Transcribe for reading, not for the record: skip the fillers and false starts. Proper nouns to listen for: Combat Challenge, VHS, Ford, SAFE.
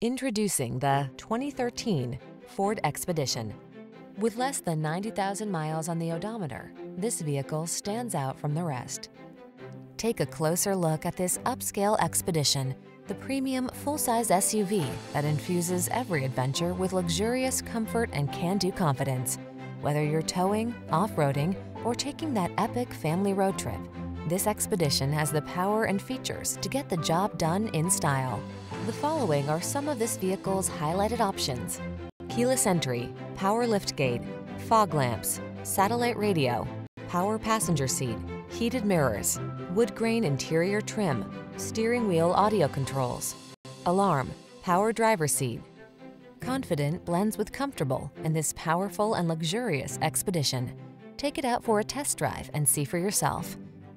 Introducing the 2013 Ford Expedition. With less than 90,000 miles on the odometer, this vehicle stands out from the rest. Take a closer look at this upscale Expedition, the premium full-size SUV that infuses every adventure with luxurious comfort and can-do confidence. Whether you're towing, off-roading, or taking that epic family road trip, this Expedition has the power and features to get the job done in style. The following are some of this vehicle's highlighted options: keyless entry, power liftgate, fog lamps, satellite radio, power passenger seat, heated mirrors, wood grain interior trim, steering wheel audio controls, alarm, power driver seat. Confident blends with comfortable in this powerful and luxurious Expedition. Take it out for a test drive and see for yourself.